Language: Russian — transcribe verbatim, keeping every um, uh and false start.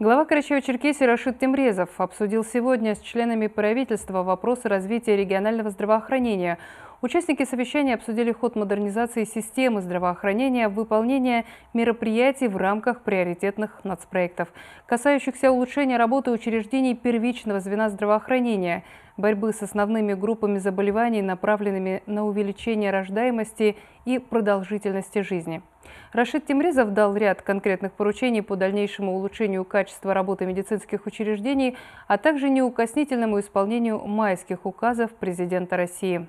Глава Карачево-Черкесии Рашид Темрезов обсудил сегодня с членами правительства вопросы развития регионального здравоохранения. Участники совещания обсудили ход модернизации системы здравоохранения, выполнение мероприятий в рамках приоритетных нацпроектов, касающихся улучшения работы учреждений первичного звена здравоохранения, борьбы с основными группами заболеваний, направленными на увеличение рождаемости и продолжительности жизни. Рашид Темрезов дал ряд конкретных поручений по дальнейшему улучшению качества работы медицинских учреждений, а также неукоснительному исполнению майских указов президента России.